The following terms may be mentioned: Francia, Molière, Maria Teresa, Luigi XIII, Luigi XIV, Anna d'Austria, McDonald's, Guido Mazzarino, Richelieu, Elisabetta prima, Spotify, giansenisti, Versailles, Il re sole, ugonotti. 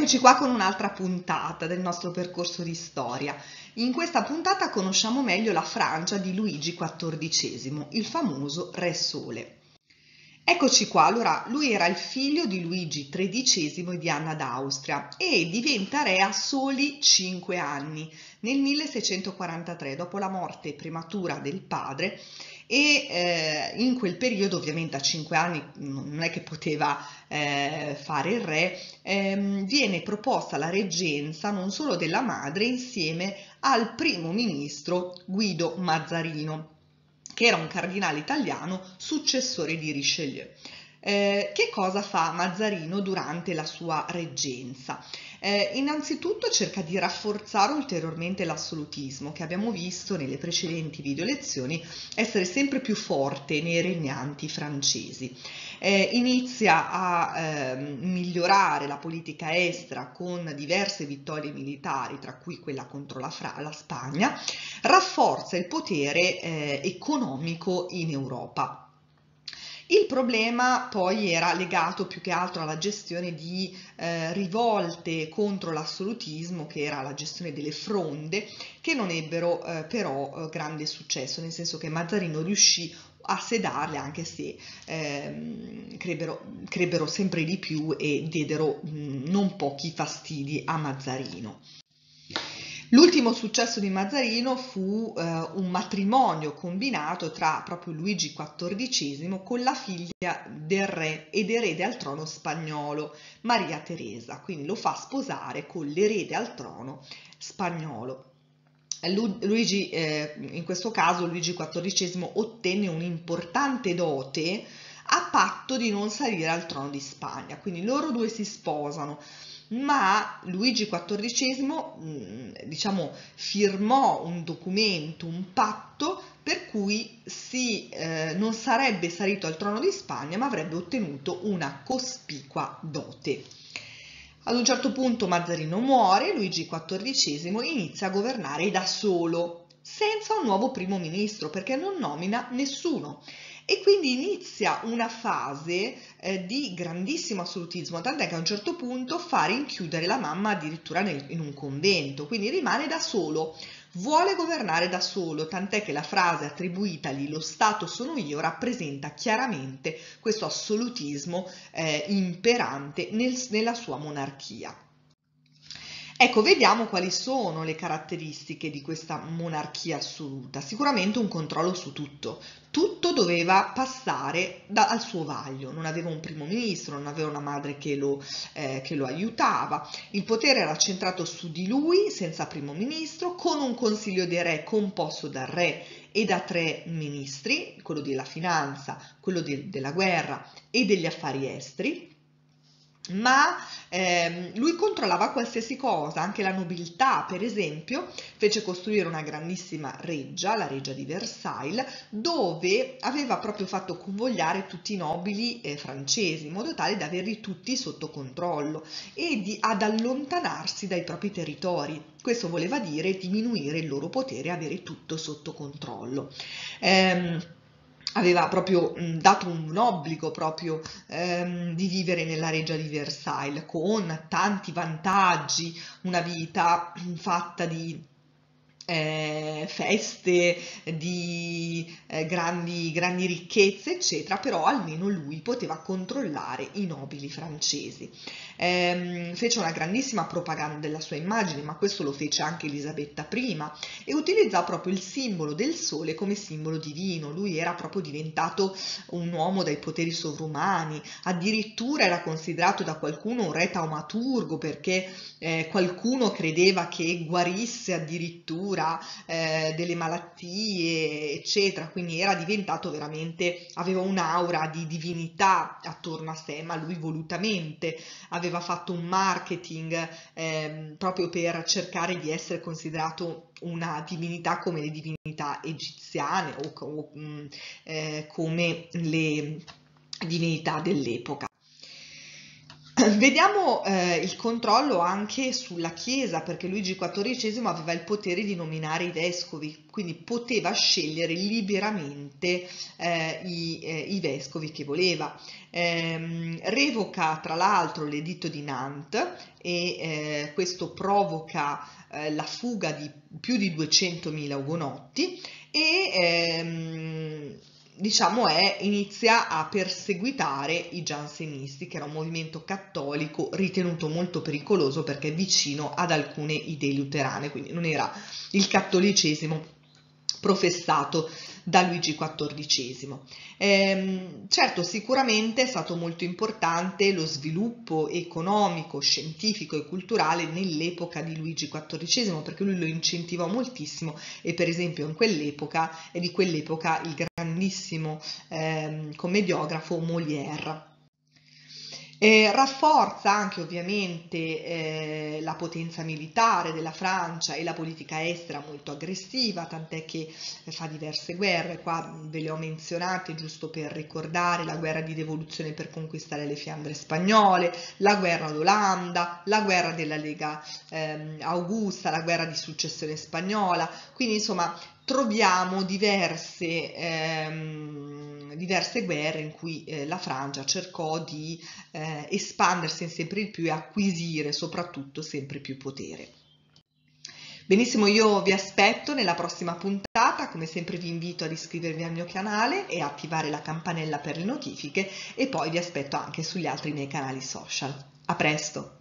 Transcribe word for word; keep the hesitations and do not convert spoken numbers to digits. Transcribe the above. Eccoci qua con un'altra puntata del nostro percorso di storia. In questa puntata conosciamo meglio la Francia di Luigi quattordicesimo, il famoso Re Sole. Eccoci qua, allora lui era il figlio di Luigi tredicesimo e di Anna d'Austria e diventa re a soli cinque anni, nel millesecentoquarantatré, dopo la morte prematura del padre. E eh, in quel periodo, ovviamente a cinque anni non è che poteva eh, fare il re, ehm, viene proposta la reggenza non solo della madre insieme al primo ministro Guido Mazzarino, che era un cardinale italiano successore di Richelieu. Eh, che cosa fa Mazzarino durante la sua reggenza? Eh, innanzitutto cerca di rafforzare ulteriormente l'assolutismo, che abbiamo visto nelle precedenti video lezioni essere sempre più forte nei regnanti francesi. Eh, inizia a eh, migliorare la politica estera con diverse vittorie militari, tra cui quella contro la, Fra la Spagna, rafforza il potere eh, economico in Europa. Il problema poi era legato più che altro alla gestione di eh, rivolte contro l'assolutismo, che era la gestione delle fronde, che non ebbero eh, però eh, grande successo, nel senso che Mazzarino riuscì a sedarle, anche se eh, crebbero, crebbero sempre di più e diedero mh, non pochi fastidi a Mazzarino. L'ultimo successo di Mazzarino fu eh, un matrimonio combinato tra proprio Luigi quattordicesimo con la figlia del re ed erede al trono spagnolo, Maria Teresa, quindi lo fa sposare con l'erede al trono spagnolo. Lu Luigi, eh, in questo caso Luigi quattordicesimo ottenne un'importante dote a patto di non salire al trono di Spagna, quindi loro due si sposano. Ma Luigi quattordicesimo, diciamo, firmò un documento, un patto per cui si, eh, non sarebbe salito al trono di Spagna, ma avrebbe ottenuto una cospicua dote. Ad un certo punto Mazzarino muore, Luigi quattordicesimo inizia a governare da solo, senza un nuovo primo ministro, perché non nomina nessuno. E quindi inizia una fase eh, di grandissimo assolutismo, tant'è che a un certo punto fa rinchiudere la mamma addirittura nel, in un convento, quindi rimane da solo, vuole governare da solo, tant'è che la frase attribuitagli "lo Stato sono io" rappresenta chiaramente questo assolutismo eh, imperante nel, nella sua monarchia. Ecco, vediamo quali sono le caratteristiche di questa monarchia assoluta. Sicuramente un controllo su tutto. Tutto doveva passare da, al suo vaglio, non aveva un primo ministro, non aveva una madre che lo, eh, che lo aiutava. Il potere era centrato su di lui, senza primo ministro, con un consiglio dei re composto dal re e da tre ministri, quello della finanza, quello de, della guerra e degli affari esteri. Ma ehm, lui controllava qualsiasi cosa, anche la nobiltà, per esempio. Fece costruire una grandissima reggia, la reggia di Versailles, dove aveva proprio fatto convogliare tutti i nobili eh, francesi, in modo tale da averli tutti sotto controllo e di, ad allontanarsi dai propri territori. Questo voleva dire diminuire il loro potere, avere tutto sotto controllo. Ehm, aveva proprio dato un obbligo proprio ehm, di vivere nella reggia di Versailles, con tanti vantaggi, una vita fatta di eh, feste, di eh, grandi, grandi ricchezze, eccetera, però almeno lui poteva controllare i nobili francesi. Ehm, fece una grandissima propaganda della sua immagine, ma questo lo fece anche Elisabetta prima, e utilizzò proprio il simbolo del sole come simbolo divino. Lui era proprio diventato un uomo dai poteri sovrumani, addirittura era considerato da qualcuno un re taumaturgo, perché eh, qualcuno credeva che guarisse addirittura eh, delle malattie, eccetera, quindi era diventato veramente, aveva un'aura di divinità attorno a sé, ma lui volutamente aveva fatto un marketing eh, proprio per cercare di essere considerato una divinità come le divinità egiziane o, o mh, eh, come le divinità dell'epoca. Vediamo eh, il controllo anche sulla Chiesa, perché Luigi quattordicesimo aveva il potere di nominare i vescovi, quindi poteva scegliere liberamente eh, i, eh, i vescovi che voleva. Eh, revoca tra l'altro l'editto di Nantes e eh, questo provoca eh, la fuga di più di duecentomila ugonotti e ehm, diciamo è, inizia a perseguitare i giansenisti, che era un movimento cattolico ritenuto molto pericoloso perché vicino ad alcune idee luterane, quindi non era il cattolicesimo professato da Luigi quattordicesimo. Ehm, certo, sicuramente è stato molto importante lo sviluppo economico, scientifico e culturale nell'epoca di Luigi quattordicesimo, perché lui lo incentivò moltissimo e per esempio in quell'epoca, e di quell'epoca il grandissimo ehm, commediografo Molière. Eh, rafforza anche ovviamente eh, la potenza militare della Francia e la politica estera molto aggressiva, tant'è che eh, fa diverse guerre, qua ve le ho menzionate giusto per ricordare: la guerra di devoluzione per conquistare le Fiandre spagnole, la guerra d'Olanda, la guerra della Lega ehm, Augusta, la guerra di successione spagnola, quindi insomma troviamo diverse, ehm, diverse guerre in cui eh, la Francia cercò di eh, espandersi sempre di più e acquisire soprattutto sempre più potere. Benissimo, io vi aspetto nella prossima puntata, come sempre vi invito ad iscrivervi al mio canale e attivare la campanella per le notifiche, e poi vi aspetto anche sugli altri miei canali social. A presto!